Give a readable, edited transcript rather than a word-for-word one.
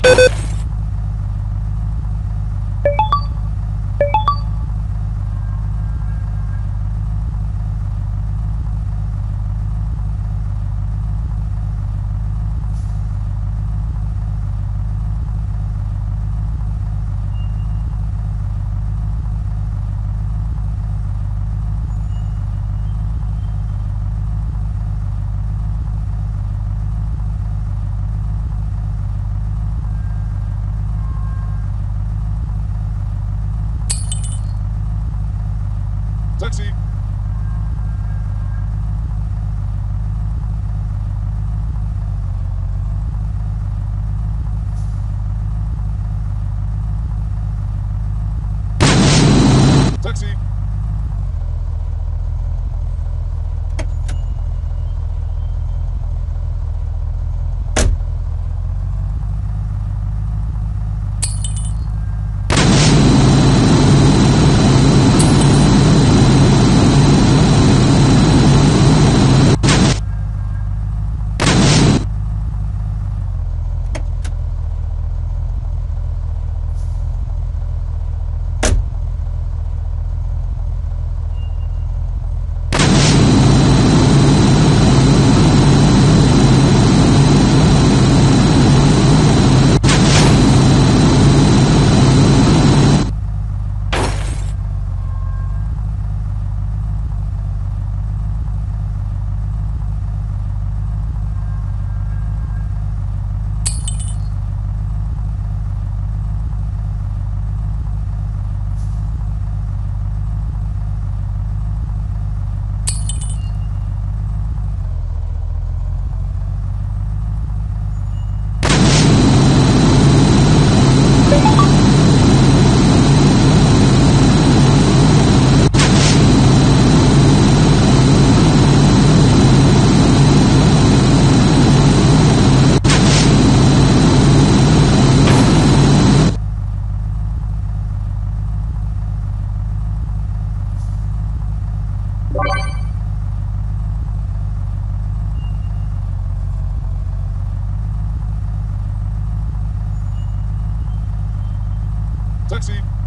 Taxi. Taxi. Taxi.